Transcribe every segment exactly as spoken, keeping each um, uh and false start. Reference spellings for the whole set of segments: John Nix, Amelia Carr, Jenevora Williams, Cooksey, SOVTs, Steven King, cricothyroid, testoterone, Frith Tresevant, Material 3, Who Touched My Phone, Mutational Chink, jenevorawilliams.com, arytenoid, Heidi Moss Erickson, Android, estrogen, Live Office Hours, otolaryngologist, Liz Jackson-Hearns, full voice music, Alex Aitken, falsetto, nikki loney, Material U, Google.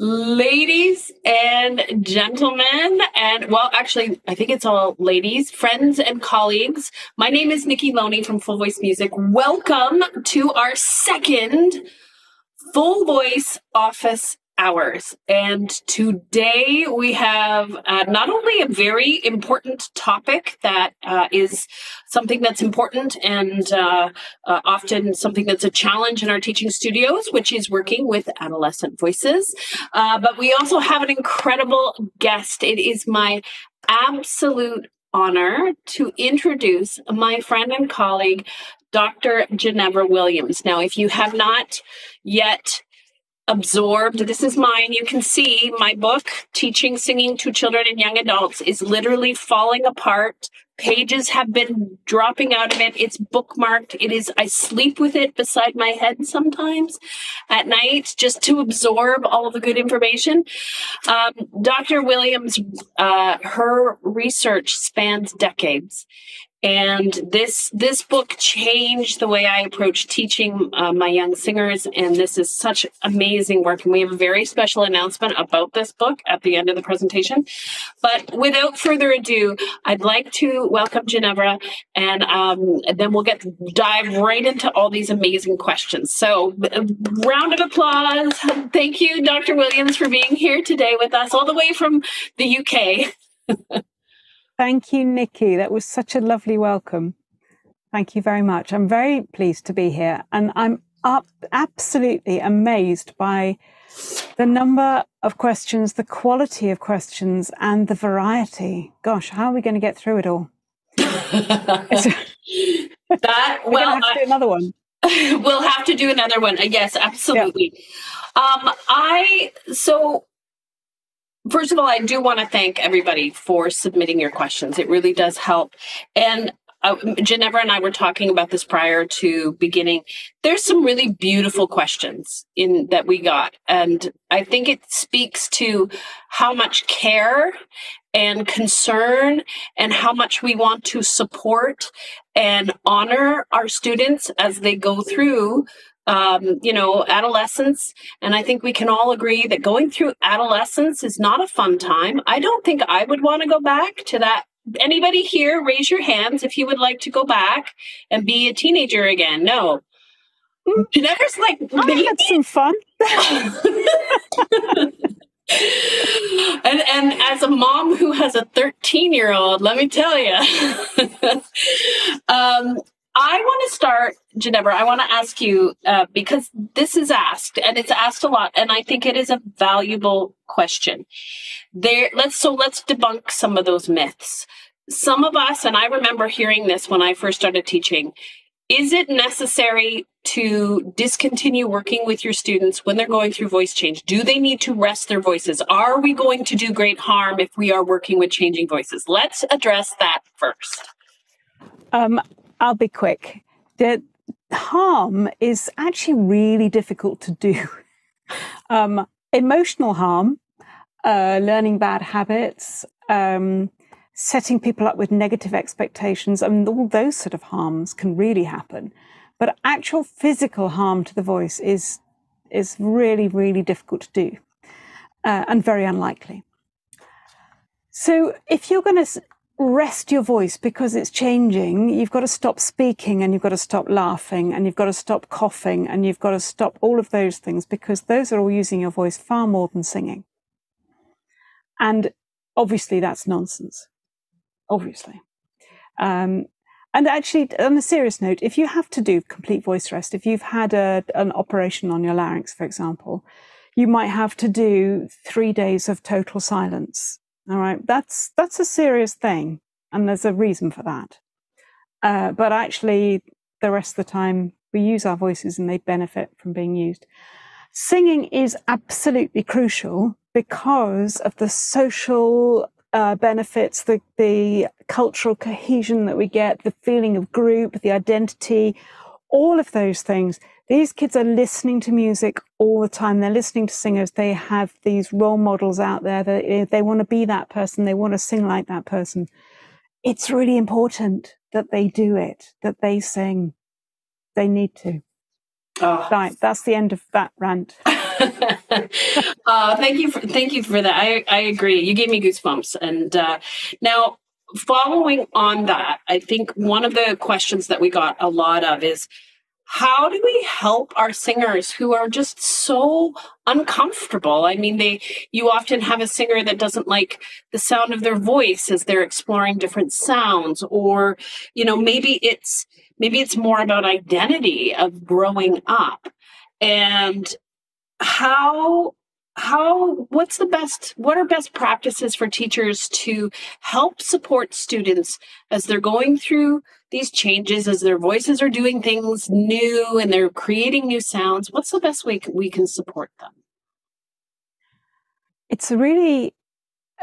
Ladies and gentlemen, and well, actually, I think it's all ladies, friends and colleagues. My name is Nikki Loney from Full Voice Music. Welcome to our second Full Voice Office Hours. And today we have uh, not only a very important topic that uh, is something that's important and uh, uh, often something that's a challenge in our teaching studios, which is working with adolescent voices, uh, but we also have an incredible guest. It is my absolute honor to introduce my friend and colleague, Doctor Jenevora Williams. Now, if you have not yet absorbed, this is mine. You can see my book, Teaching Singing to Children and Young Adults, is literally falling apart. Pages have been dropping out of it. It's bookmarked. It is, I sleep with it beside my head sometimes at night just to absorb all of the good information. Um, Doctor Williams, uh, her research spans decades. And this this book changed the way I approach teaching uh, my young singers, and this is such amazing work. And we have a very special announcement about this book at the end of the presentation. But without further ado, I'd like to welcome Jenevora, and um, then we'll get dive right into all these amazing questions. So, a round of applause! Thank you, Doctor Williams, for being here today with us, all the way from the U K. Thank you, Nikki. That was such a lovely welcome. Thank you very much. I'm very pleased to be here, and I'm up absolutely amazed by the number of questions, the quality of questions, and the variety. Gosh, how are we going to get through it all? that We're well, have to I, do another one. We'll have to do another one. Yes, absolutely. Yeah. Um, I so. First of all, I do want to thank everybody for submitting your questions. It really does help. And uh, Jenevora and I were talking about this prior to beginning. There's some really beautiful questions in that we got. And I think it speaks to how much care and concern and how much we want to support and honor our students as they go through Um, you know, adolescence. And I think we can all agree that going through adolescence is not a fun time. I don't think I would want to go back to that. Anybody here, raise your hands if you would like to go back and be a teenager again. No. Never's like, I had some fun. and and as a mom who has a thirteen year old, let me tell you. um, I want to start, Jenevora, I want to ask you, uh, because this is asked, and it's asked a lot, and I think it is a valuable question. There, let's so let's debunk some of those myths. Some of us, and I remember hearing this when I first started teaching, is it necessary to discontinue working with your students when they're going through voice change? Do they need to rest their voices? Are we going to do great harm if we are working with changing voices? Let's address that first. Um. I'll be quick. The harm is actually really difficult to do. Um, emotional harm, uh, learning bad habits, um, setting people up with negative expectations, I mean, all those sort of harms can really happen. But actual physical harm to the voice is, is really, really difficult to do, uh, and very unlikely. So if you're going to rest your voice because it's changing, you've got to stop speaking, and you've got to stop laughing, and you've got to stop coughing, and you've got to stop all of those things, because those are all using your voice far more than singing. And obviously that's nonsense, obviously. Um, and actually, on a serious note, if you have to do complete voice rest, if you've had a, an operation on your larynx, for example, you might have to do three days of total silence. All right, that's that's a serious thing, and there's a reason for that. Uh, but actually, the rest of the time, we use our voices and they benefit from being used. Singing is absolutely crucial because of the social uh, benefits, the, the cultural cohesion that we get, the feeling of group, the identity, all of those things. These kids are listening to music all the time. They're listening to singers. They have these role models out there. They, they want to be that person. They want to sing like that person. It's really important that they do it, that they sing. They need to. Oh. Right, that's the end of that rant. uh, thank you for, thank you for that. I, I agree. You gave me goosebumps. And uh, now following on that, I think one of the questions that we got a lot of is, how do we help our singers who are just so uncomfortable? I mean, they you often have a singer that doesn't like the sound of their voice as they're exploring different sounds, or, you know, maybe it's maybe it's more about identity of growing up. And how how what's the best what are best practices for teachers to help support students as they're going through these changes, as their voices are doing things new and they're creating new sounds? What's the best way we can support them? It's a really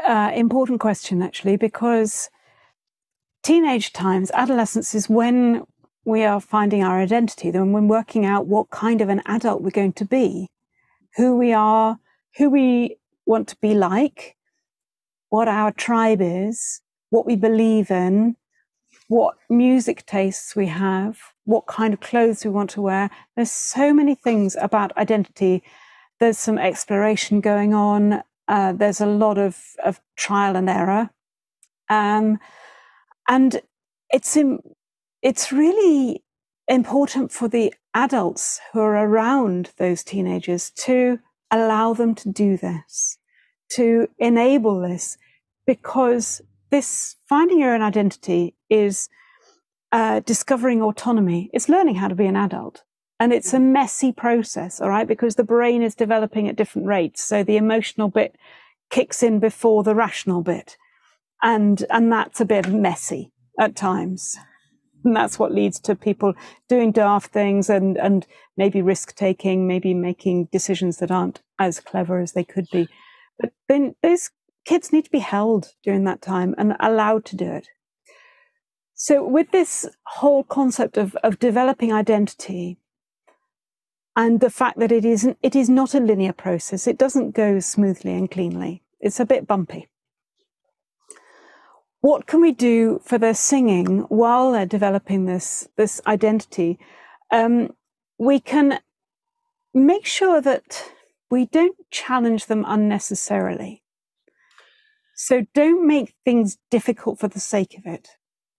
uh, important question, actually, because teenage times, adolescence, is when we are finding our identity, then when we're working out what kind of an adult we're going to be, who we are, who we want to be like, what our tribe is, what we believe in, what music tastes we have, what kind of clothes we want to wear. There's so many things about identity. There's some exploration going on. Uh, there's a lot of, of trial and error. Um, and it's, in, it's really important for the adults who are around those teenagers to allow them to do this, to enable this, because this finding your own identity is uh, discovering autonomy. It's learning how to be an adult. And it's a messy process, all right, because the brain is developing at different rates. So the emotional bit kicks in before the rational bit. And, and that's a bit messy at times. And that's what leads to people doing daft things and, and maybe risk-taking, maybe making decisions that aren't as clever as they could be. But then those kids need to be held during that time and allowed to do it. So with this whole concept of, of developing identity and the fact that it isn't, it is not a linear process, it doesn't go smoothly and cleanly, it's a bit bumpy. What can we do for their singing while they're developing this, this identity? Um, we can make sure that we don't challenge them unnecessarily. So don't make things difficult for the sake of it.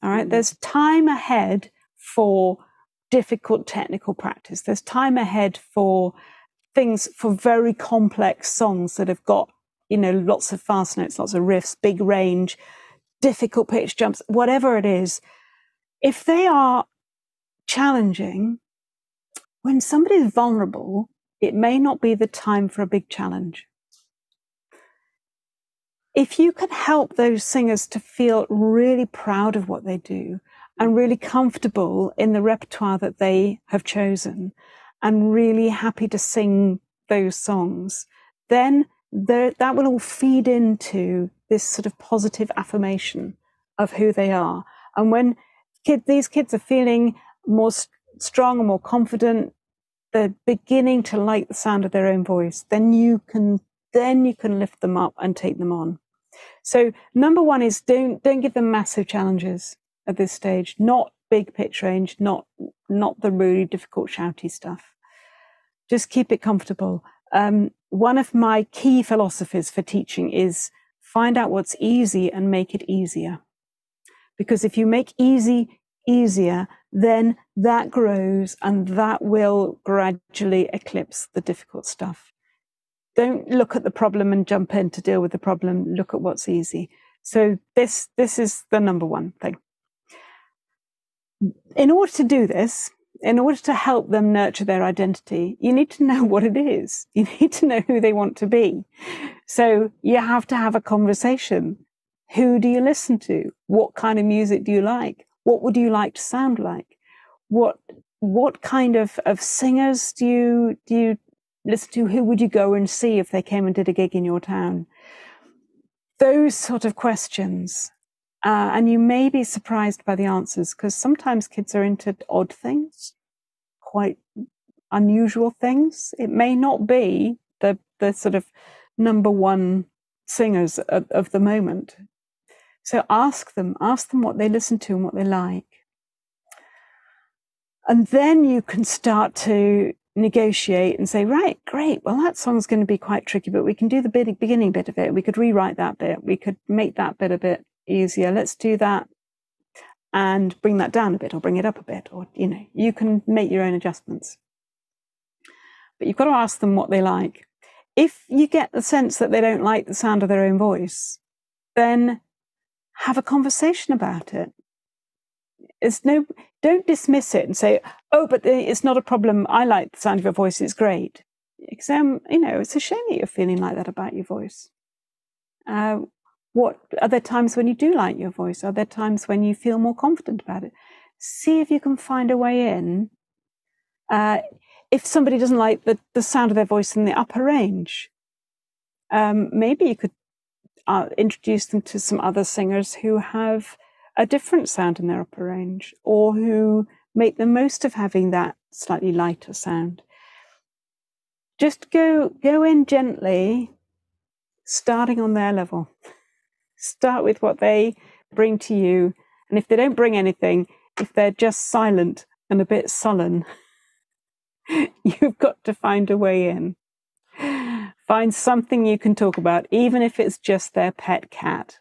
All right, there's time ahead for difficult technical practice. There's time ahead for things, for very complex songs that have got, you know, lots of fast notes, lots of riffs, big range, difficult pitch jumps, whatever it is. If they are challenging, when somebody's vulnerable, it may not be the time for a big challenge. If you can help those singers to feel really proud of what they do and really comfortable in the repertoire that they have chosen and really happy to sing those songs, then that will all feed into this sort of positive affirmation of who they are. And when kid, these kids are feeling more st- strong and more confident, they're beginning to like the sound of their own voice, then you can, then you can lift them up and take them on. So number one is don't don't give them massive challenges at this stage, not big pitch range, not not the really difficult shouty stuff. Just keep it comfortable. Um, one of my key philosophies for teaching is find out what's easy and make it easier. Because if you make easy easier, then that grows and that will gradually eclipse the difficult stuff. Don't look at the problem and jump in to deal with the problem. Look at what's easy. So this, this is the number one thing. In order to do this, in order to help them nurture their identity, you need to know what it is. You need to know who they want to be. So you have to have a conversation. Who do you listen to? What kind of music do you like? What would you like to sound like? What, what kind of, of singers do you, do you, listen to? Who would you go and see if they came and did a gig in your town? Those sort of questions. Uh, and you may be surprised by the answers, because sometimes kids are into odd things, quite unusual things. It may not be the, the sort of number one singers of, of the moment. So ask them, ask them what they listen to and what they like. And then you can start to negotiate and say, right, great, well, that song's going to be quite tricky, but we can do the beginning bit of it. We could rewrite that bit. We could make that bit a bit easier. Let's do that and bring that down a bit or bring it up a bit. Or, you know, you can make your own adjustments. But you've got to ask them what they like. If you get the sense that they don't like the sound of their own voice, then have a conversation about it. It's no, don't dismiss it and say, oh, but it's not a problem. I like the sound of your voice. It's great. Because, um, you know, it's a shame that you're feeling like that about your voice. Uh, what are there times when you do like your voice? Are there times when you feel more confident about it? See if you can find a way in. Uh, if somebody doesn't like the, the sound of their voice in the upper range, um, maybe you could uh, introduce them to some other singers who have a different sound in their upper range, or who make the most of having that slightly lighter sound. Just go go in gently, starting on their level. Start with what they bring to you. And if they don't bring anything, if they're just silent and a bit sullen, you've got to find a way in. Find something you can talk about, even if it's just their pet cat.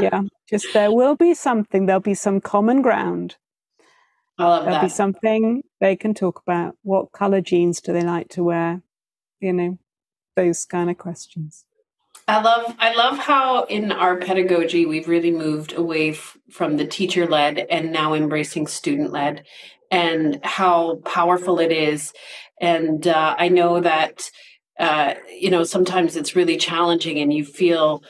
Yeah, just there will be something, there'll be some common ground. I love that. There'll be something they can talk about. What colour jeans do they like to wear? You know, those kind of questions. I love I love how in our pedagogy, we've really moved away f- from the teacher-led and now embracing student-led, and how powerful it is. And uh, I know that, uh, you know, sometimes it's really challenging and you feel...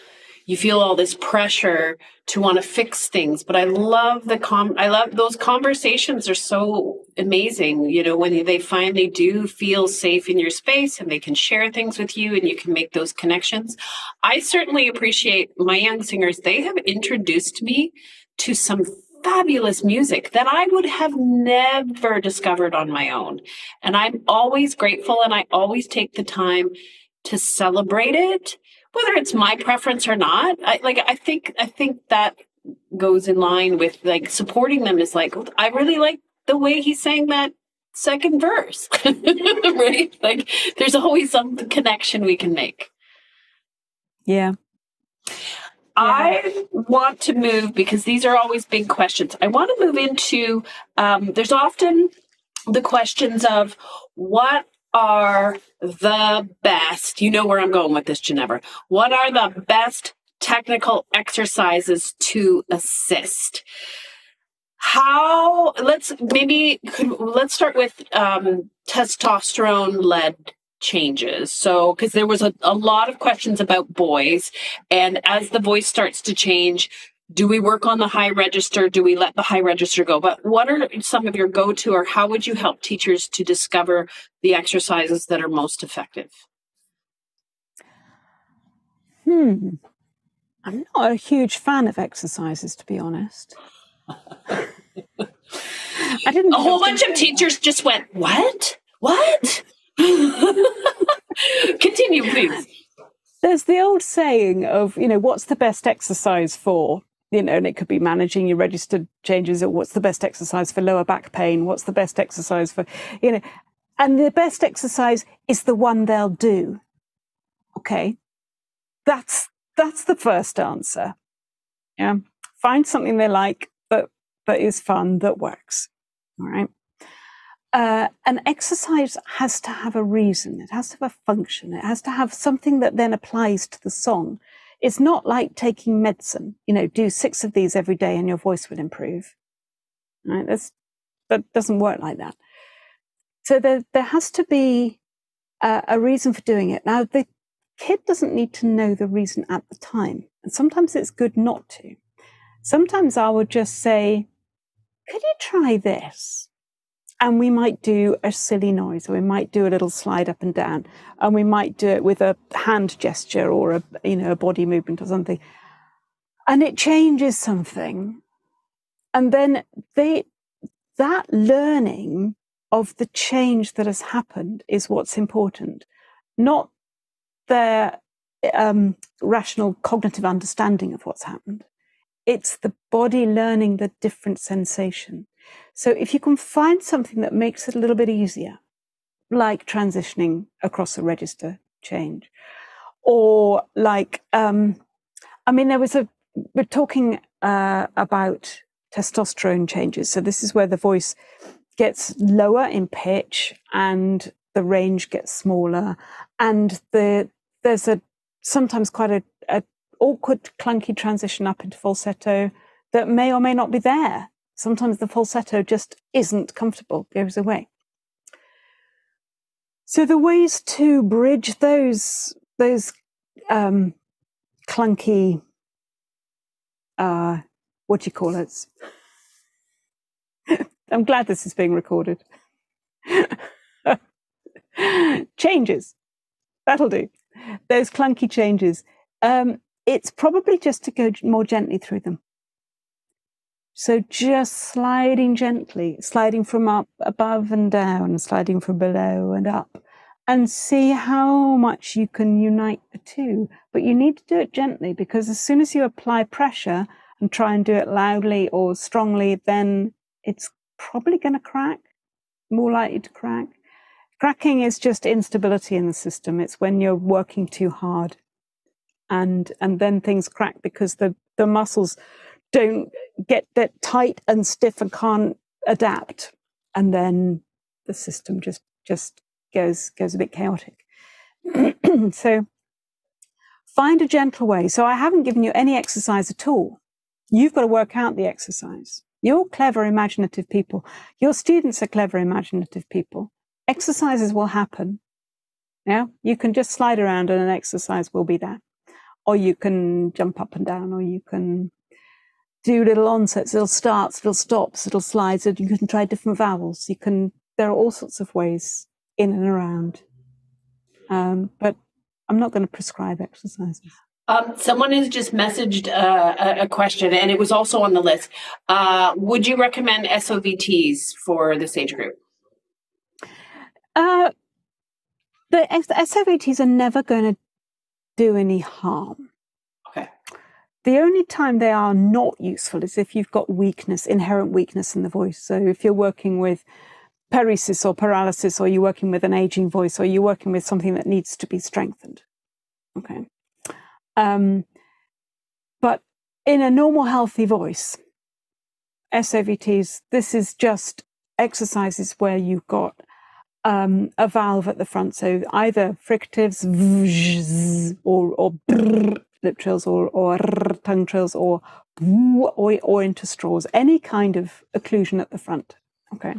You feel all this pressure to want to fix things, but I love the com. I love those conversations are so amazing. You know, when they finally do feel safe in your space and they can share things with you and you can make those connections. I certainly appreciate my young singers. They have introduced me to some fabulous music that I would have never discovered on my own. And I'm always grateful, and I always take the time to celebrate it, whether it's my preference or not. I, like, I think, I think that goes in line with like supporting them is like, I really like the way he sang that second verse, right? Like there's always some connection we can make. Yeah. I want to move, because these are always big questions. I want to move into, um, there's often the questions of what are the best, you know where I'm going with this, Jenevora, what are the best technical exercises to assist? How, let's maybe, could, let's start with um, testosterone-led changes. So, because there was a, a lot of questions about boys, and as the voice starts to change, do we work on the high register? Do we let the high register go? But what are some of your go-to, or how would you help teachers to discover the exercises that are most effective? Hmm. I'm not a huge fan of exercises, to be honest. I didn't. A whole bunch of teachers that. Just went, what? What? Continue, please. There's the old saying of, you know, what's the best exercise for? You know, and it could be managing your registered changes, or what's the best exercise for lower back pain? What's the best exercise for, you know, and the best exercise is the one they'll do. Okay. That's, that's the first answer. Yeah. Find something they like, that that is fun, that works. All right. Uh, an exercise has to have a reason. It has to have a function. It has to have something that then applies to the song. It's not like taking medicine, you know, do six of these every day and your voice will improve. Right? That's, that doesn't work like that. So there, there has to be a, a reason for doing it. Now, the kid doesn't need to know the reason at the time. And sometimes it's good not to. Sometimes I would just say, could you try this? And we might do a silly noise, or we might do a little slide up and down, and we might do it with a hand gesture or a, you know, a body movement or something. And it changes something. And then they, that learning of the change that has happened is what's important, not their um, rational cognitive understanding of what's happened. It's the body learning the different sensation. So if you can find something that makes it a little bit easier, like transitioning across a register change, or like, um, I mean, there was a, we're talking uh, about testosterone changes. So this is where the voice gets lower in pitch and the range gets smaller. And the there's a sometimes quite a, a awkward, clunky transition up into falsetto that may or may not be there. Sometimes the falsetto just isn't comfortable, goes away. So the ways to bridge those those um, clunky, uh, what do you call it? I'm glad this is being recorded. Changes. That'll do. Those clunky changes. Um, it's probably just to go more gently through them. So just sliding gently, sliding from up above and down, sliding from below and up, and see how much you can unite the two. But you need to do it gently, because as soon as you apply pressure and try and do it loudly or strongly, then it's probably going to crack, more likely to crack. Cracking is just instability in the system. It's when you're working too hard, and and then things crack because the, the muscles don't get that tight and stiff and can't adapt. And then the system just, just goes, goes a bit chaotic. So find a gentle way. So I haven't given you any exercise at all. You've got to work out the exercise. You're clever, imaginative people. Your students are clever, imaginative people. Exercises will happen. Yeah? You can just slide around and an exercise will be there. Or you can jump up and down, or you can do little onsets, little starts, little stops, little slides. You can try different vowels. You can, there are all sorts of ways in and around. Um, but I'm not going to prescribe exercises. Um, someone has just messaged uh, a question, and it was also on the list. Uh, would you recommend S O V Ts for this age group? Uh, the S O V Ts are never going to do any harm. The only time they are not useful is if you've got weakness, inherent weakness in the voice. So if you're working with paresis or paralysis, or you're working with an aging voice, or you're working with something that needs to be strengthened. Okay. Um, but in a normal, healthy voice, S O V Ts, this is just exercises where you've got um, a valve at the front. So either fricatives, vzz, or, or brrr, lip trills, or, or tongue trills, or, or or into straws, any kind of occlusion at the front. Okay,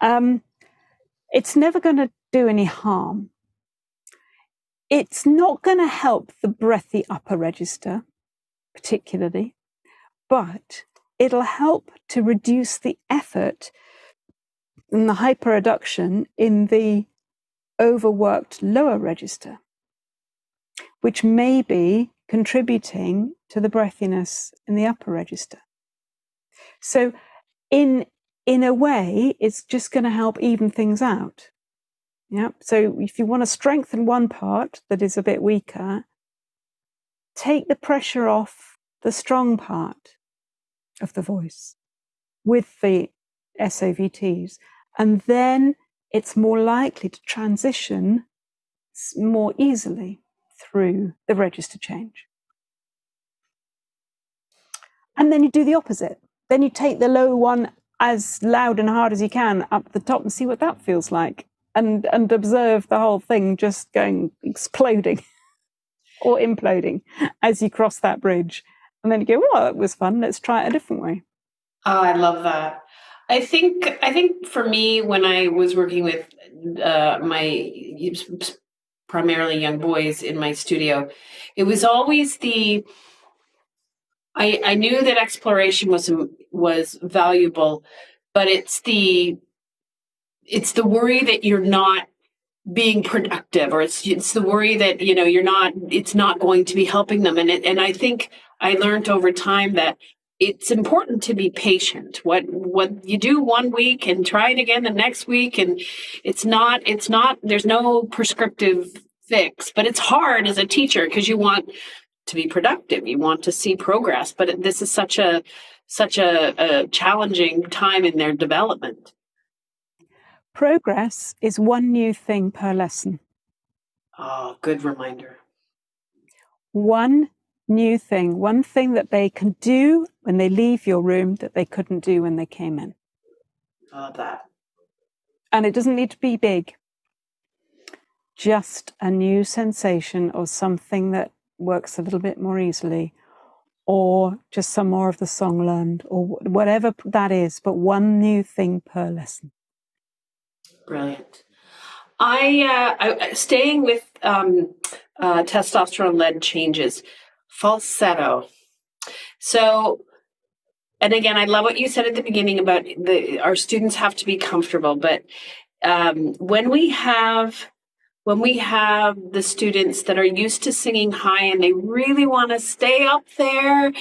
um, it's never going to do any harm. It's not going to help the breathy upper register particularly, but it'll help to reduce the effort and the hypereduction in the overworked lower register, which may be contributing to the breathiness in the upper register. So in, in a way, it's just going to help even things out. Yeah. So if you want to strengthen one part that is a bit weaker, take the pressure off the strong part of the voice with the S O V Ts, and then it's more likely to transition more easily through the register change. And then you do the opposite. Then you take the low one as loud and hard as you can up the top and see what that feels like, and and observe the whole thing just going exploding or imploding as you cross that bridge. And then you go, well, that was fun, let's try it a different way. Oh, I love that. I think I think for me, when I was working with uh, my primarily young boys in my studio, it was always the, I, I knew that exploration was, was valuable, but it's the, it's the worry that you're not being productive, or it's, it's the worry that, you know, you're not, it's not going to be helping them. And it, and I think I learned over time that it's important to be patient. What what you do one week and try it again the next week, and it's not it's not there's no prescriptive fix, but it's hard as a teacher because you want to be productive, you want to see progress, but this is such a such a, a challenging time in their development. Progress is one new thing per lesson. Oh, good reminder. One new thing, one thing that they can do when they leave your room that they couldn't do when they came in. Oh, that. And it doesn't need to be big. Just a new sensation or something that works a little bit more easily, or just some more of the song learned, or whatever that is, but one new thing per lesson. Brilliant. I, uh, I staying with um, uh, testosterone-led changes, falsetto. So, and again, I love what you said at the beginning about the, our students have to be comfortable, but um, when we have... When we have the students that are used to singing high and they really want to stay up there,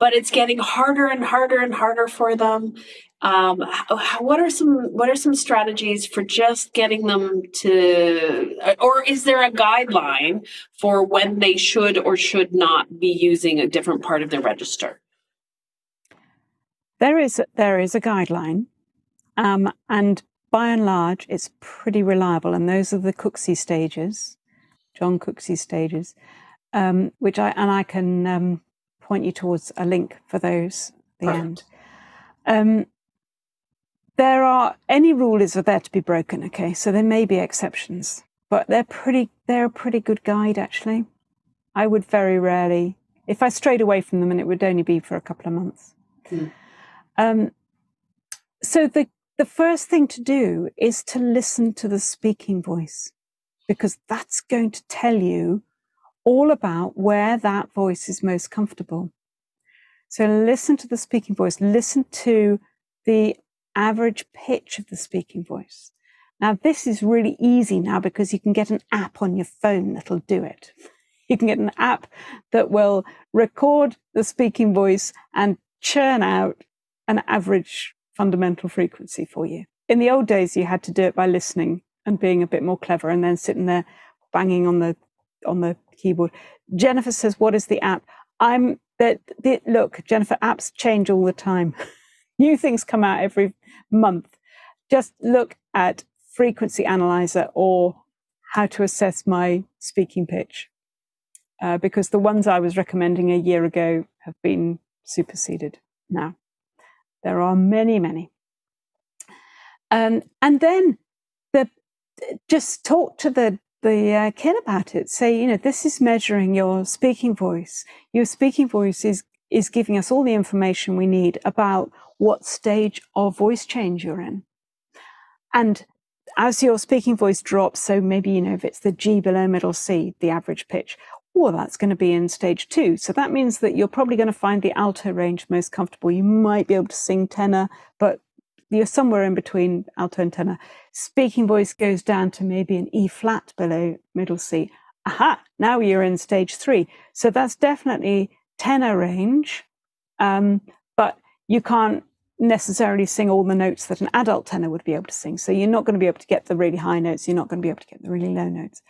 but it's getting harder and harder and harder for them, um, how, what are some what are some strategies for just getting them to, or is there a guideline for when they should or should not be using a different part of their register? There is there is a guideline, um, and. By and large, it's pretty reliable, and those are the Cooksey stages, John Cooksey stages, um, which I and I can um, point you towards a link for those at the right. end. Um, there are any rule is there to be broken, okay? So there may be exceptions, but they're pretty. They're a pretty good guide, actually. I would very rarely, if I strayed away from them, and it would only be for a couple of months. Mm. Um, so the. The first thing to do is to listen to the speaking voice, because that's going to tell you all about where that voice is most comfortable. So listen to the speaking voice, listen to the average pitch of the speaking voice. Now, this is really easy now because you can get an app on your phone that'll do it. You can get an app that will record the speaking voice and churn out an average fundamental frequency for you. In the old days, you had to do it by listening and being a bit more clever and then sitting there banging on the on the keyboard. Jennifer says, what is the app? I'm that look, Jennifer, apps change all the time. New things come out every month. Just look at Frequency Analyzer or How to Assess My Speaking Pitch, uh, because the ones I was recommending a year ago have been superseded now. There are many, many. Um, and then the, just talk to the, the uh, kid about it. Say, you know, this is measuring your speaking voice. Your speaking voice is, is giving us all the information we need about what stage of voice change you're in. And as your speaking voice drops, so maybe, you know, if it's the G below middle C, the average pitch, well, that's going to be in stage two. So that means that you're probably going to find the alto range most comfortable. You might be able to sing tenor, but you're somewhere in between alto and tenor. Speaking voice goes down to maybe an E flat below middle C. Aha, now you're in stage three. So that's definitely tenor range, um, but you can't necessarily sing all the notes that an adult tenor would be able to sing. So you're not going to be able to get the really high notes. You're not going to be able to get the really low notes.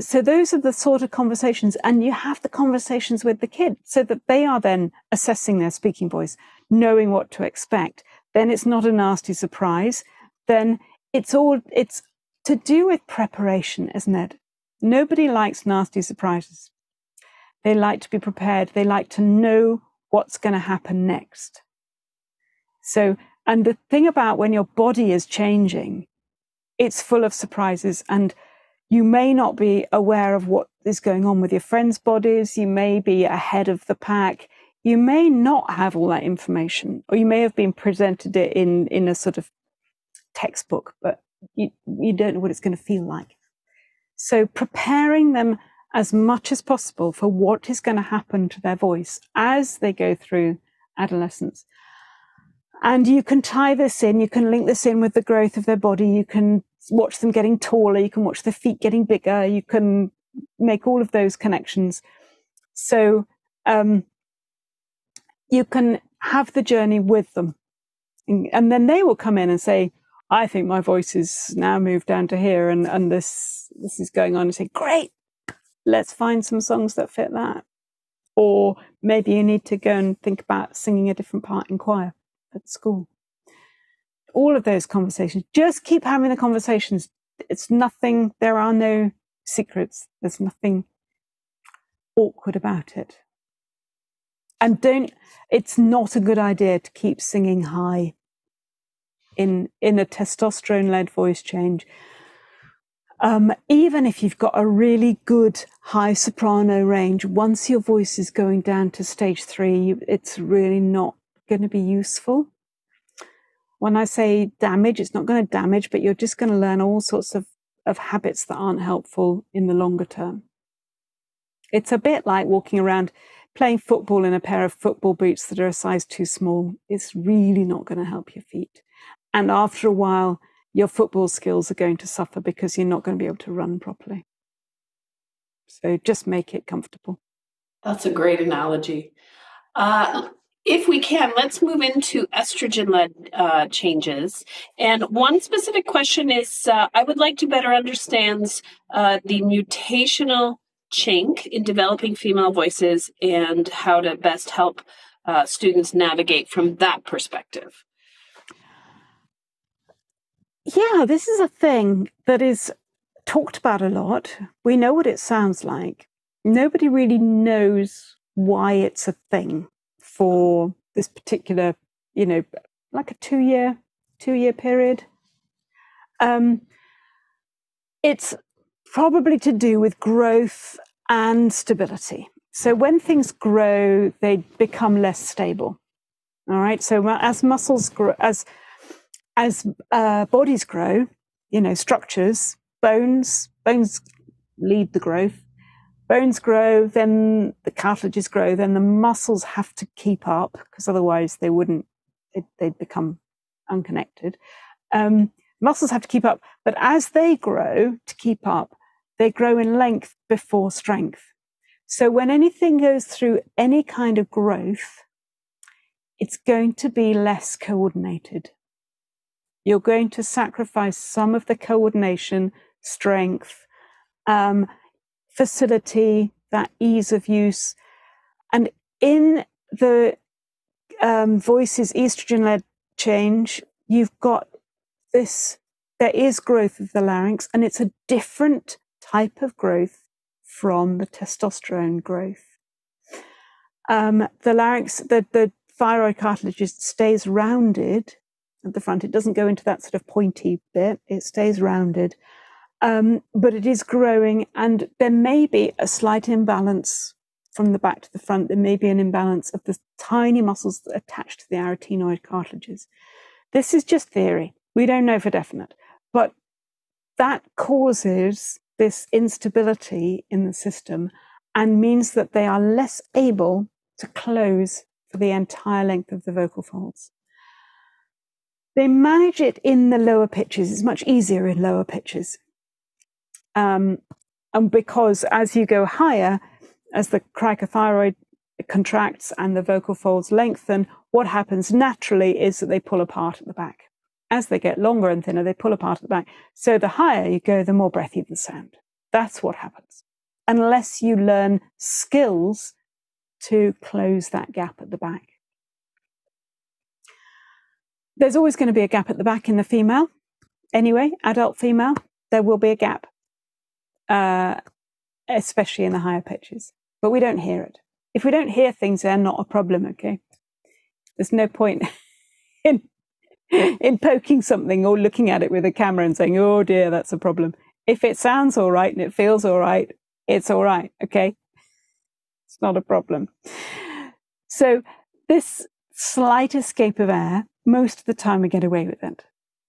So those are the sort of conversations, and you have the conversations with the kid so that they are then assessing their speaking voice, knowing what to expect. Then it's not a nasty surprise. Then it's all, it's to do with preparation, isn't it? Nobody likes nasty surprises. They like to be prepared. They like to know what's going to happen next. So, and the thing about when your body is changing, it's full of surprises, and you may not be aware of what is going on with your friends' bodies. You may be ahead of the pack. You may not have all that information, or you may have been presented it in, in a sort of textbook, but you, you don't know what it's going to feel like. So preparing them as much as possible for what is going to happen to their voice as they go through adolescence. And you can tie this in, you can link this in with the growth of their body, you can watch them getting taller, you can watch their feet getting bigger, you can make all of those connections. So um, you can have the journey with them. And then they will come in and say, I think my voice is now moved down to here, and, and this, this is going on. And say, great, let's find some songs that fit that. Or maybe you need to go and think about singing a different part in choir at school. all of those conversations. Just keep having the conversations. It's nothing, there are no secrets. There's nothing awkward about it. And don't, it's not a good idea to keep singing high in, in a testosterone-led voice change. Um, even if you've got a really good high soprano range, once your voice is going down to stage three, it's really not going to be useful. When I say damage, it's not going to damage, but you're just going to learn all sorts of, of habits that aren't helpful in the longer term. It's a bit like walking around playing football in a pair of football boots that are a size too small. It's really not going to help your feet. And after a while, your football skills are going to suffer because you're not going to be able to run properly. So just make it comfortable. That's a great analogy. Uh, If we can, let's move into estrogen-led uh, changes. And one specific question is, uh, I would like to better understand uh, the mutational chink in developing female voices and how to best help uh, students navigate from that perspective. Yeah, this is a thing that is talked about a lot. We know what it sounds like. Nobody really knows why it's a thing for this particular, you know, like a two-year, two-year period. Um, it's probably to do with growth and stability. So when things grow, they become less stable. All right. So as muscles grow, as as uh, bodies grow, you know, structures, bones, bones lead the growth. Bones grow, then the cartilages grow, then the muscles have to keep up because otherwise they wouldn't, it, they'd become unconnected. Um, muscles have to keep up, but as they grow to keep up, they grow in length before strength. So when anything goes through any kind of growth, it's going to be less coordinated. You're going to sacrifice some of the coordination, strength, um, facility, that ease of use. And in the um, voices estrogen-led change, you've got this, there is growth of the larynx, and it's a different type of growth from the testosterone growth. Um, the larynx, the, the thyroid cartilage stays rounded at the front. It doesn't go into that sort of pointy bit. It stays rounded. Um, but it is growing, and there may be a slight imbalance from the back to the front. There may be an imbalance of the tiny muscles that attach to the arytenoid cartilages. This is just theory. We don't know for definite, but that causes this instability in the system and means that they are less able to close for the entire length of the vocal folds. They manage it in the lower pitches. It's much easier in lower pitches. Um, and because as you go higher, as the cricothyroid contracts and the vocal folds lengthen, what happens naturally is that they pull apart at the back. As they get longer and thinner, they pull apart at the back. So the higher you go, the more breathy the sound. That's what happens. Unless you learn skills to close that gap at the back. There's always going to be a gap at the back in the female. Anyway, adult female, there will be a gap. Uh, especially in the higher pitches, but we don't hear it. If we don't hear things, they're not a problem, okay? There's no point in, in poking something or looking at it with a camera and saying, oh dear, that's a problem. If it sounds all right and it feels all right, it's all right, okay? It's not a problem. So this slight escape of air, most of the time we get away with it.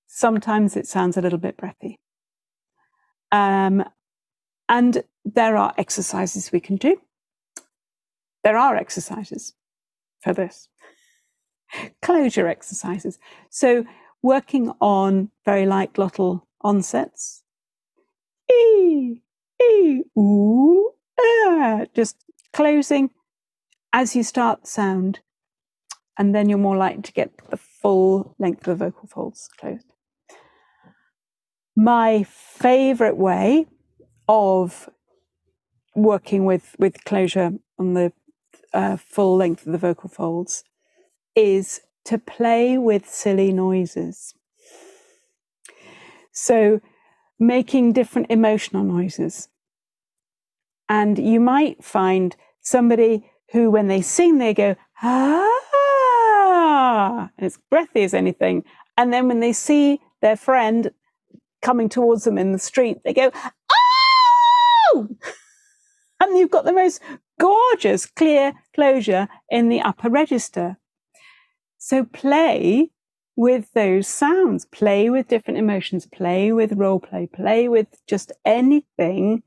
Sometimes it sounds a little bit breathy. Um, And there are exercises we can do. There are exercises for this. Closure exercises. So working on very light glottal onsets. E, e, ooh, ah, just closing as you start the sound. And then you're more likely to get the full length of the vocal folds closed. My favorite way of working with, with closure on the uh, full length of the vocal folds is to play with silly noises. So making different emotional noises. And you might find somebody who, when they sing, they go, ah, and it's breathy as anything. And then when they see their friend coming towards them in the street, they go, oh! And you've got the most gorgeous, clear closure in the upper register. So play with those sounds, play with different emotions, play with role play, play with just anything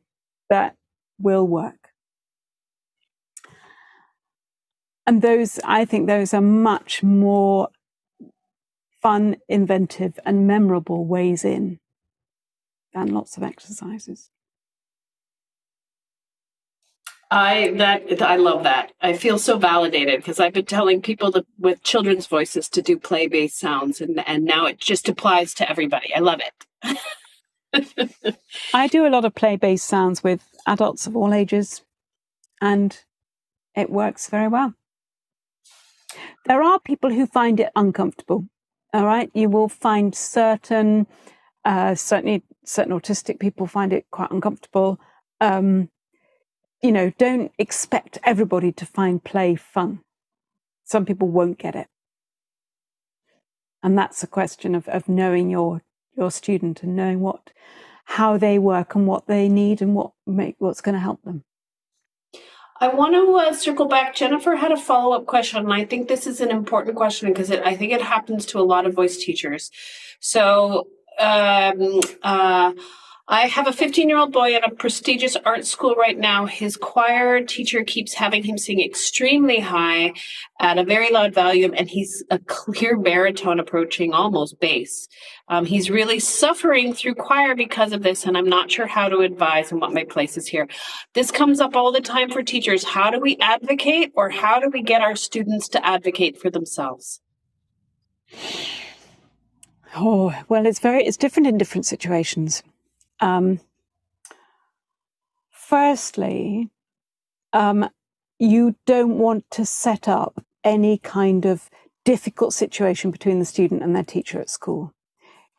that will work. And those, I think those are much more fun, inventive and memorable ways in than lots of exercises. I that I love that. I feel so validated because I've been telling people to, with children's voices to do play-based sounds, and, and now it just applies to everybody. I love it. I do a lot of play-based sounds with adults of all ages, and it works very well. There are people who find it uncomfortable. All right, you will find certain, uh, certainly certain autistic people find it quite uncomfortable. Um, You know, don't expect everybody to find play fun. Some people won't get it. And that's a question of, of knowing your, your student and knowing what, how they work and what they need and what make, what's going to help them. I want to uh, circle back. Jennifer had a follow-up question, and I think this is an important question because it, I think it happens to a lot of voice teachers. So, um, uh, I have a fifteen-year-old boy at a prestigious art school right now. His choir teacher keeps having him sing extremely high at a very loud volume, and he's a clear baritone approaching almost bass. Um, he's really suffering through choir because of this, and I'm not sure how to advise and what my place is here. This comes up all the time for teachers. How do we advocate, or how do we get our students to advocate for themselves? Oh, well, it's very, it's different in different situations. Um, firstly, um, you don't want to set up any kind of difficult situation between the student and their teacher at school.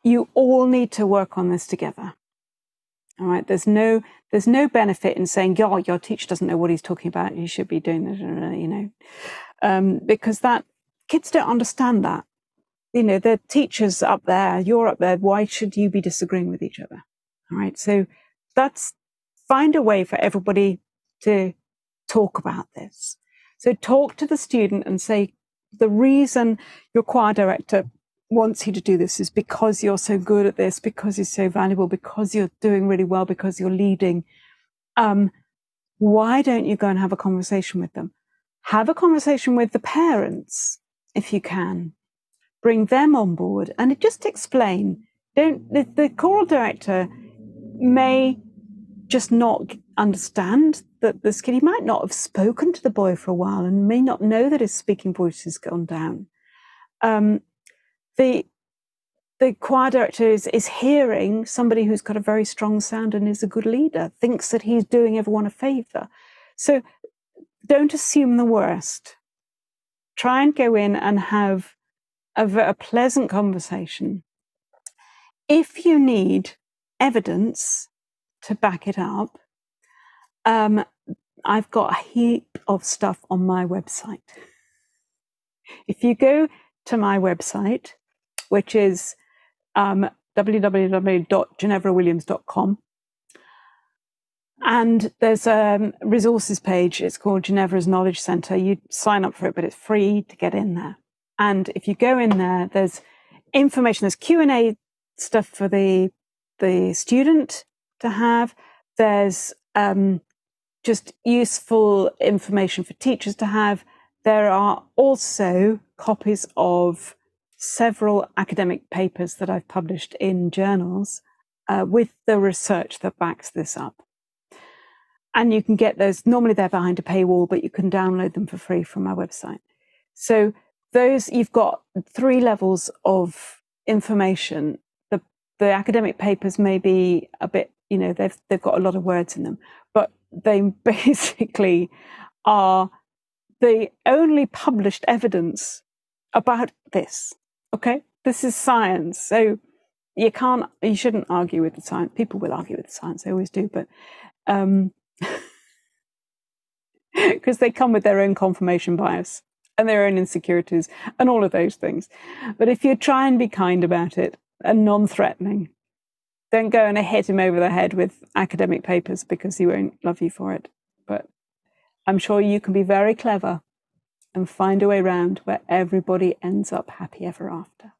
You all need to work on this together. All right. There's no, there's no benefit in saying, "Yo, your teacher doesn't know what he's talking about. He should be doing this," you know, um, because that kids don't understand that. You know, the teacher's up there, you're up there. Why should you be disagreeing with each other? All right, so that's, find a way for everybody to talk about this. So talk to the student and say, the reason your choir director wants you to do this is because you're so good at this, because you're so valuable, because you're doing really well, because you're leading. Um, why don't you go and have a conversation with them? Have a conversation with the parents, if you can. Bring them on board and just explain. Don't, the, the choral director may just not understand that this kid, he might not have spoken to the boy for a while and may not know that his speaking voice has gone down. Um, the, the choir director is, is hearing somebody who's got a very strong sound and is a good leader, thinks that he's doing everyone a favour. So don't assume the worst. Try and go in and have a, a pleasant conversation. If you need evidence to back it up, um, I've got a heap of stuff on my website. If you go to my website, which is um, w w w dot jenevora williams dot com, and there's a resources page, it's called Jenevora's Knowledge Centre. You sign up for it, but it's free to get in there. And if you go in there, there's information, there's Q and A stuff for the the student to have. There's um, just useful information for teachers to have. There are also copies of several academic papers that I've published in journals uh, with the research that backs this up. And you can get those, normally they're behind a paywall, but you can download them for free from my website. So those, you've got three levels of information. The academic papers may be a bit, you know, they've, they've got a lot of words in them, but they basically are the only published evidence about this, okay? This is science, so you can't, you shouldn't argue with the science. People will argue with the science, they always do, but um, because they come with their own confirmation bias and their own insecurities and all of those things. But if you try and be kind about it and non-threatening, don't go and hit him over the head with academic papers because he won't love you for it. But I'm sure you can be very clever and find a way around where everybody ends up happy ever after.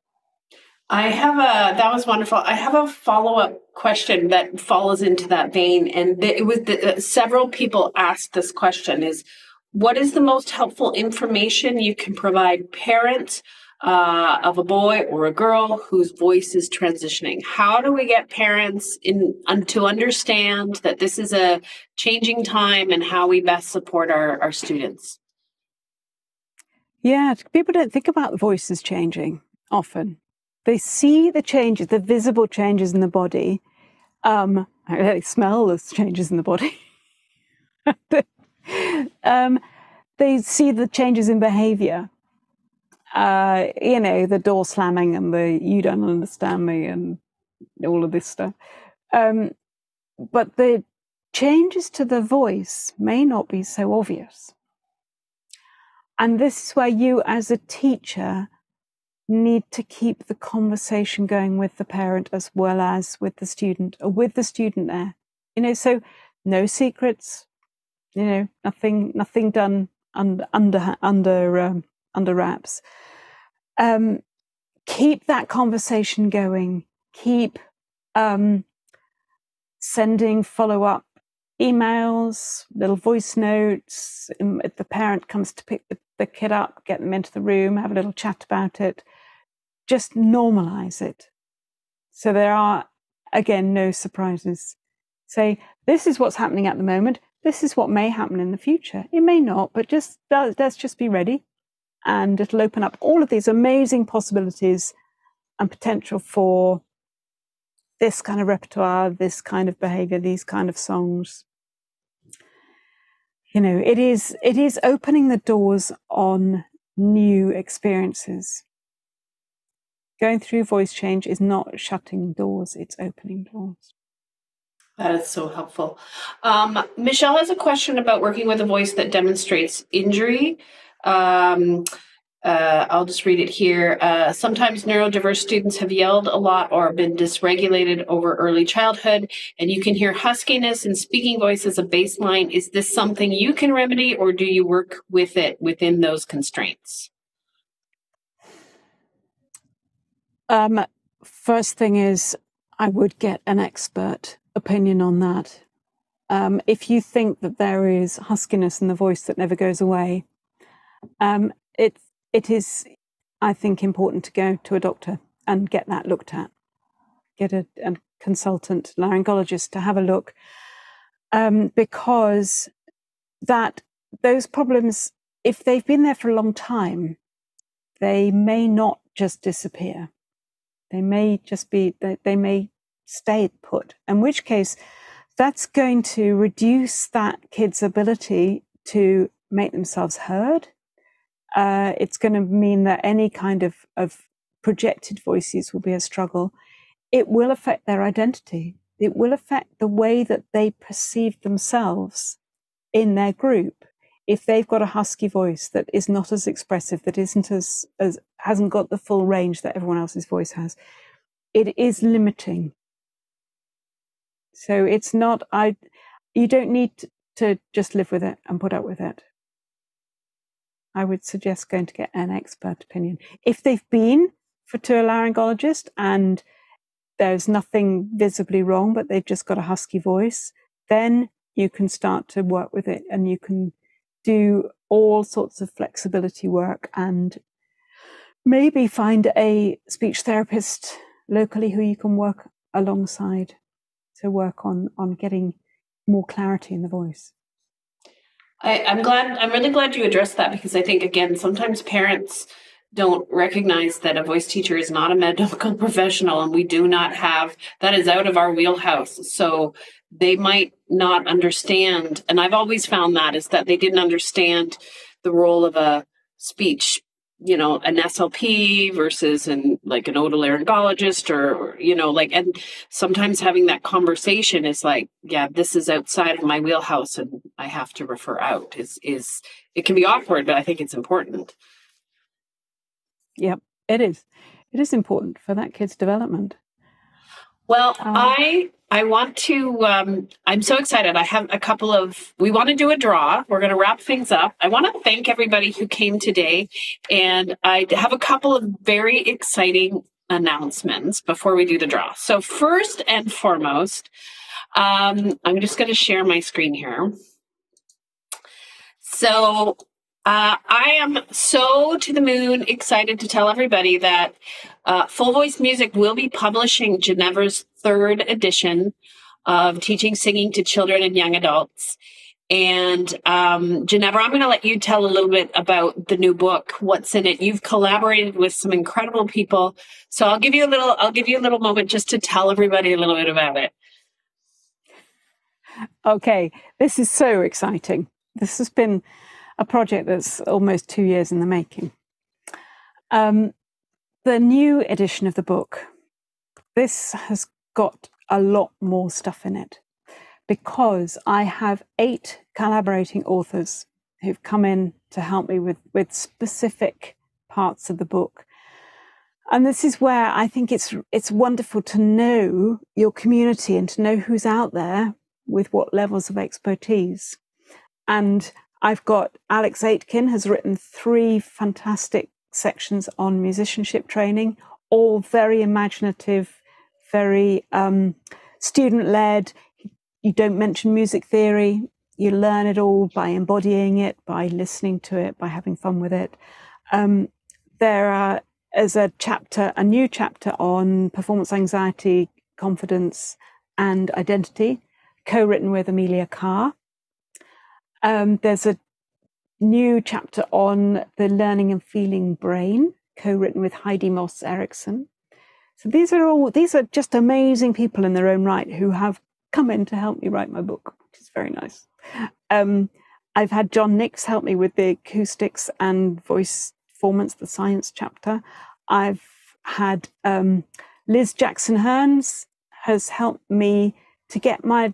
I have a, that was wonderful. I have a follow-up question that follows into that vein. And it was the, several people asked this question is, what is the most helpful information you can provide parents uh, of a boy or a girl whose voice is transitioning? How do we get parents in um, to understand that this is a changing time and how we best support our, our students? Yeah, people don't think about voices changing often. They see the changes, the visible changes in the body. Um, they smell the changes in the body. um, they see the changes in behavior. Uh, you know, the door slamming and the you don't understand me and all of this stuff. Um, but the changes to the voice may not be so obvious. And this is where you as a teacher need to keep the conversation going with the parent as well as with the student or with the student there, you know, so no secrets, you know, nothing, nothing done under, under, under, um, under wraps. Um, keep that conversation going, keep, um, sending follow-up emails, little voice notes. If the parent comes to pick the, the kid up, get them into the room, have a little chat about it. Just normalize it. So there are, again, no surprises. Say, this is what's happening at the moment. This is what may happen in the future. It may not, but just let's just be ready. And it'll open up all of these amazing possibilities and potential for this kind of repertoire, this kind of behavior, these kind of songs. You know, it is, it is opening the doors on new experiences. Going through voice change is not shutting doors, it's opening doors. That is so helpful. Um, Michelle has a question about working with a voice that demonstrates injury. Um, Uh, I'll just read it here. Uh, sometimes neurodiverse students have yelled a lot or been dysregulated over early childhood, and you can hear huskiness and speaking voice as a baseline. Is this something you can remedy, or do you work with it within those constraints? Um, first thing is, I would get an expert opinion on that. Um, if you think that there is huskiness in the voice that never goes away, um, it's It is, I think, important to go to a doctor and get that looked at. Get a, a consultant laryngologist to have a look, um, because that those problems, if they've been there for a long time, they may not just disappear. They may just be, they, they may stay put, in which case that's going to reduce that kid's ability to make themselves heard. Uh, it's going to mean that any kind of, of projected voices will be a struggle. It will affect their identity. It will affect the way that they perceive themselves in their group. If they've got a husky voice that is not as expressive, that isn't as, as hasn't got the full range that everyone else's voice has, it is limiting. So it's not, I, you don't need to, to just live with it and put up with it. I would suggest going to get an expert opinion. If they've been for, to a laryngologist and there's nothing visibly wrong, but they've just got a husky voice, then you can start to work with it and you can do all sorts of flexibility work and maybe find a speech therapist locally who you can work alongside to work on, on getting more clarity in the voice. I, I'm glad, I'm really glad you addressed that because I think, again, sometimes parents don't recognize that a voice teacher is not a medical professional and we do not have, that is out of our wheelhouse. So they might not understand. And I've always found that is that they didn't understand the role of a speech you know, an S L P versus an like an otolaryngologist, or, or you know, like, and sometimes having that conversation is like, yeah, this is outside of my wheelhouse and I have to refer out. Is is it can be awkward, but I think it's important. Yep, it is. It is important for that kid's development. Well, um, I I want to, um, I'm so excited. I have a couple of, we want to do a draw. We're going to wrap things up. I want to thank everybody who came today. And I have a couple of very exciting announcements before we do the draw. So first and foremost, um, I'm just going to share my screen here. So Uh, I am so to the moon excited to tell everybody that uh, Full Voice Music will be publishing Jenevora's third edition of Teaching Singing to Children and Young Adults. And um, Jenevora, I'm going to let you tell a little bit about the new book, what's in it. You've collaborated with some incredible people, so I'll give you a little. I'll give you a little moment just to tell everybody a little bit about it. Okay, this is so exciting. This has been a project that's almost two years in the making. Um, the new edition of the book, this has got a lot more stuff in it because I have eight collaborating authors who've come in to help me with, with specific parts of the book. And this is where I think it's, it's wonderful to know your community and to know who's out there with what levels of expertise. And I've got Alex Aitken has written three fantastic sections on musicianship training, all very imaginative, very um, student-led. You don't mention music theory. You learn it all by embodying it, by listening to it, by having fun with it. Um, there are, is a chapter, a new chapter on performance anxiety, confidence, and identity, co-written with Amelia Carr. Um, there's a new chapter on the learning and feeling brain, co-written with Heidi Moss Erickson. So these are all, these are just amazing people in their own right who have come in to help me write my book, which is very nice. Um, I've had John Nix help me with the acoustics and voice performance, the science chapter. I've had um, Liz Jackson-Hearns has helped me to get my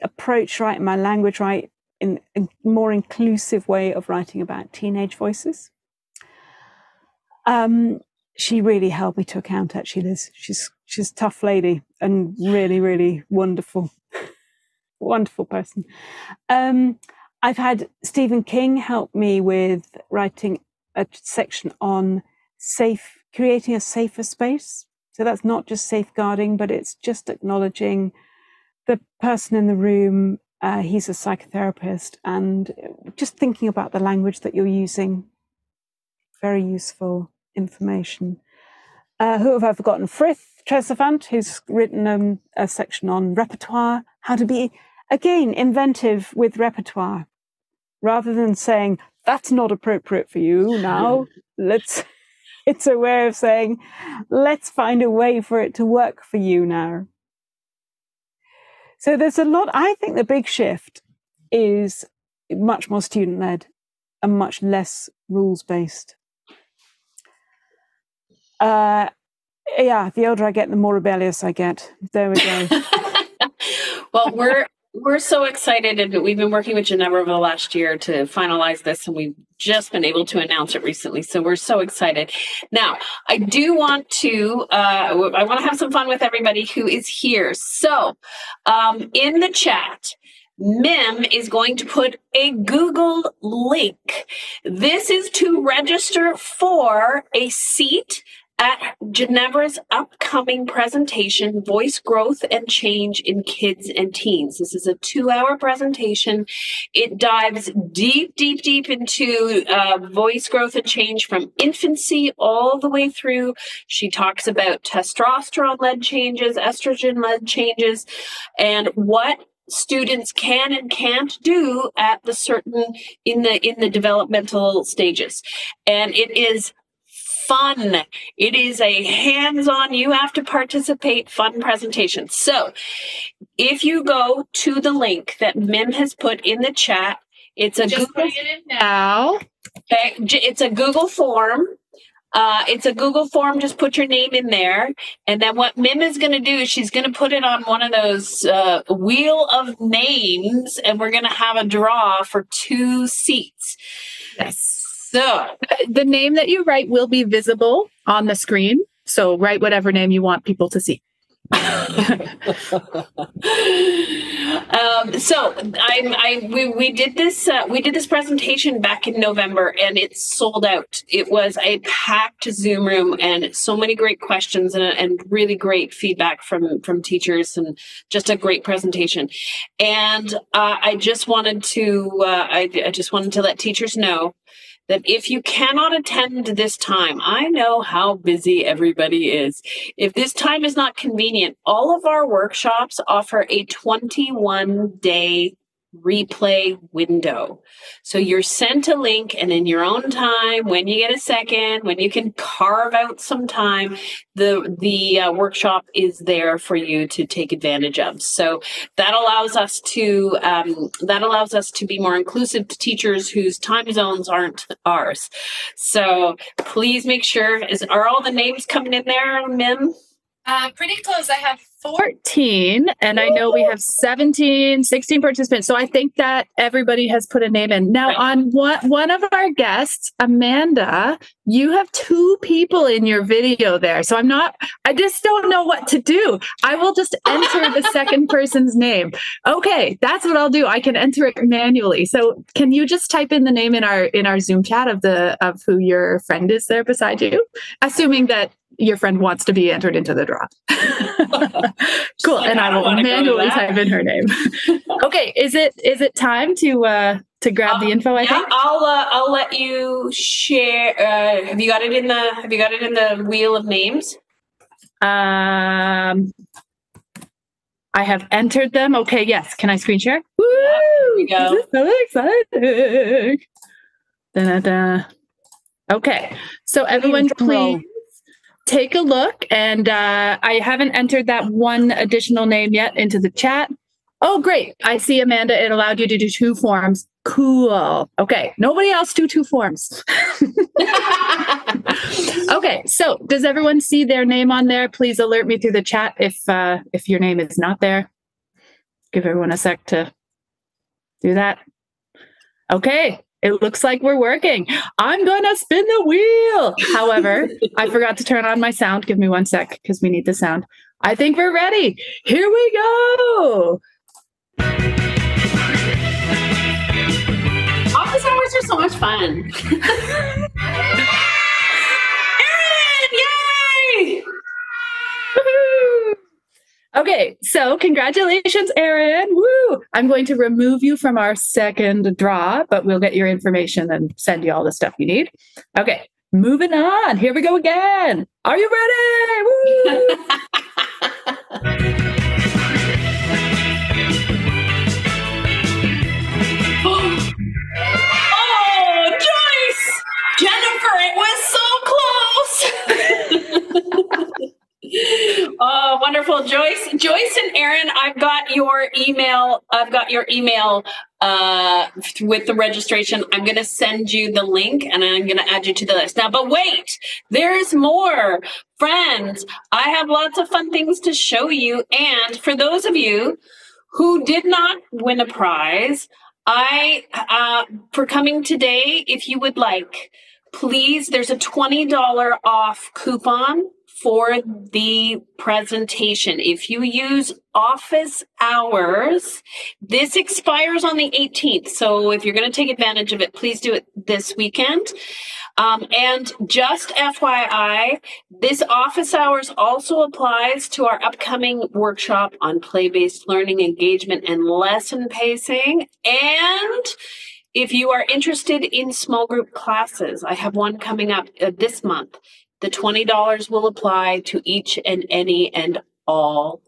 approach right and my language right, in a more inclusive way of writing about teenage voices. Um, she really held me to account, actually, Liz. She's, she's a tough lady and really, really wonderful, wonderful person. Um, I've had Steven King help me with writing a section on safe, creating a safer space. So that's not just safeguarding, but it's just acknowledging the person in the room. Uh, he's a psychotherapist, and just thinking about the language that you're using. Very useful information. Uh, who have I forgotten? Frith Tresevant, who's written um, a section on repertoire, how to be, again, inventive with repertoire. Rather than saying, that's not appropriate for you now, let's, it's a way of saying, let's find a way for it to work for you now. So there's a lot. I think the big shift is much more student-led and much less rules-based. Uh, yeah, the older I get, the more rebellious I get. There we go. Well, we're we're so excited, and we've been working with Jenevora over the last year to finalize this, and we've just been able to announce it recently. So we're so excited. Now, I do want to, uh, I want to have some fun with everybody who is here. So um, in the chat, Mim is going to put a Google link. This is to register for a seat at Jenevora's upcoming presentation, Voice Growth and Change in Kids and Teens. This is a two-hour presentation. It dives deep, deep, deep into uh, voice growth and change from infancy all the way through. She talks about testosterone-led changes, estrogen-led changes, and what students can and can't do at the certain in the in the developmental stages. And it is fun. It is a hands-on, you have to participate, fun presentation. So if you go to the link that Mim has put in the chat, it's a Just Google, it in now. Okay, it's a Google form. Uh, it's a Google form. Just put your name in there. And then what Mim is going to do is she's going to put it on one of those uh, wheel of names, and we're going to have a draw for two seats. Yes. So the name that you write will be visible on the screen. So write whatever name you want people to see. um, so I, I, we, we did this, uh, we did this presentation back in November, and it sold out. It was a packed Zoom room, and so many great questions and, and really great feedback from, from teachers, and just a great presentation. And, uh, I just wanted to, uh, I, I just wanted to let teachers know that if you cannot attend this time, I know how busy everybody is. If this time is not convenient, all of our workshops offer a twenty-one day replay window. So you're sent a link, and in your own time, when you get a second, when you can carve out some time, the the uh, workshop is there for you to take advantage of. So that allows us to um, that allows us to be more inclusive to teachers whose time zones aren't ours. So please make sure, is are all the names coming in there, Mim? Uh, pretty close. I have fourteen, and I know we have seventeen, sixteen participants. So I think that everybody has put a name in. Now, right. on one, one of our guests, Amanda, you have two people in your video there. So I'm not, I just don't know what to do. I will just enter the second person's name. Okay, that's what I'll do. I can enter it manually. So can you just type in the name in our in our Zoom chat of the of who your friend is there beside you, assuming that your friend wants to be entered into the draw. Cool. Like, and I, I will manually type in her name. Okay. Is it, is it time to, uh, to grab um, the info? I yeah, think I'll, uh, I'll let you share. Uh, have you got it in the, have you got it in the wheel of names? Um, I have entered them. Okay. Yes. Can I screen share? Woo! There we go. This is so exciting. Da, da, da. Okay. So everyone, please take a look, and uh, I haven't entered that one additional name yet into the chat. Oh, great. I see, Amanda, it allowed you to do two forms. Cool. Okay. Nobody else do two forms. Okay. So does everyone see their name on there? Please alert me through the chat if, uh, if your name is not there. Give everyone a sec to do that. Okay. It looks like we're working. I'm going to spin the wheel. However, I forgot to turn on my sound. Give me one sec, because we need the sound. I think we're ready. Here we go. Office hours are so much fun. Erin, yay! Woohoo! Okay, so congratulations, Erin. Woo! I'm going to remove you from our second draw, but we'll get your information and send you all the stuff you need. Okay, moving on. Here we go again. Are you ready? Woo! Oh, Joyce! Jennifer, it was so close! Oh, wonderful. Joyce, Joyce and Erin, I've got your email. I've got your email uh, with the registration. I'm going to send you the link, and I'm going to add you to the list now. But wait, there's more. Friends, I have lots of fun things to show you. And for those of you who did not win a prize, I, uh, for coming today, if you would like, please, there's a twenty dollar off coupon for the presentation. If you use office hours, this expires on the eighteenth. So if you're going to take advantage of it, please do it this weekend. Um, and just F Y I, this office hours also applies to our upcoming workshop on play-based learning, engagement, and lesson pacing. And if you are interested in small group classes, I have one coming up uh, this month. The twenty dollars will apply to each and any and all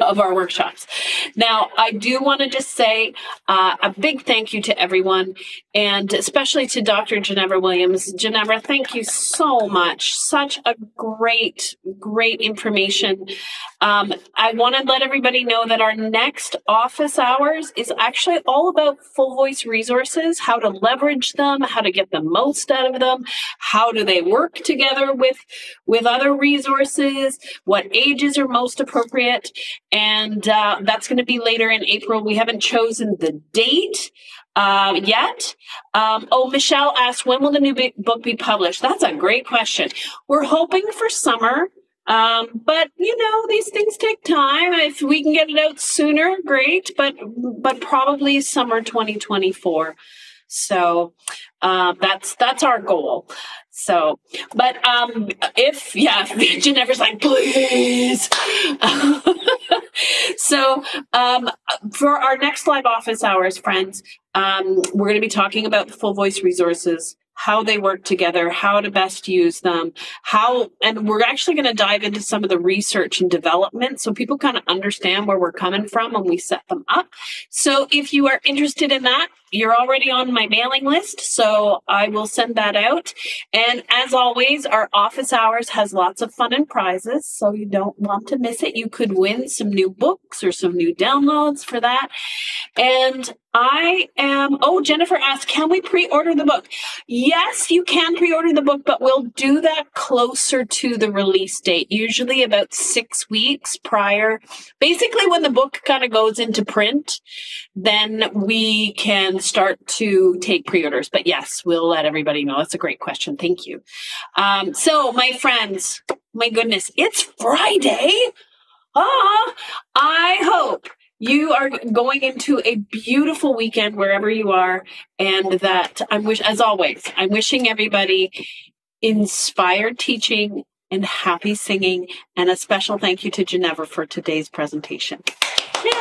of our workshops. Now, I do want to just say uh, a big thank you to everyone. and especially to Doctor Jenevora Williams. Jenevora, thank you so much. Such a great, great information. Um, I want to let everybody know that our next office hours is actually all about full voice resources, how to leverage them, how to get the most out of them, how do they work together with, with other resources, what ages are most appropriate. And uh, that's going to be later in April. We haven't chosen the date Uh, yet. Um, oh, Michelle asked, when will the new book be published? That's a great question. We're hoping for summer, um, but you know, these things take time. If we can get it out sooner, great, but but probably summer twenty twenty-four. So uh, that's that's our goal. So, but um, if, yeah, Jenevora's like, please. So um, for our next live office hours, friends, um, we're going to be talking about the full voice resources, how they work together, how to best use them, how, and we're actually going to dive into some of the research and development so people kind of understand where we're coming from when we set them up. So if you are interested in that, you're already on my mailing list, so I will send that out. And as always, our office hours has lots of fun and prizes, so you don't want to miss it. You could win some new books or some new downloads for that. And I am, oh, Jenevora asked, can we pre-order the book? Yes, you can pre-order the book, but we'll do that closer to the release date, usually about six weeks prior. Basically, when the book kind of goes into print, then we can start to take pre-orders. But yes, we'll let everybody know. That's a great question. Thank you. Um, so my friends, my goodness, it's Friday. Ah, I hope you are going into a beautiful weekend wherever you are, and that I wish, as always, I'm wishing everybody inspired teaching and happy singing, and a special thank you to Jenevora for today's presentation. Yay!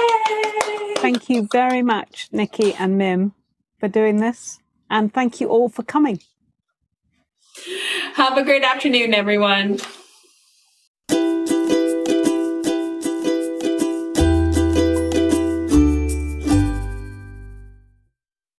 Thank you very much, Nikki and Mim, for doing this. And thank you all for coming. Have a great afternoon, everyone.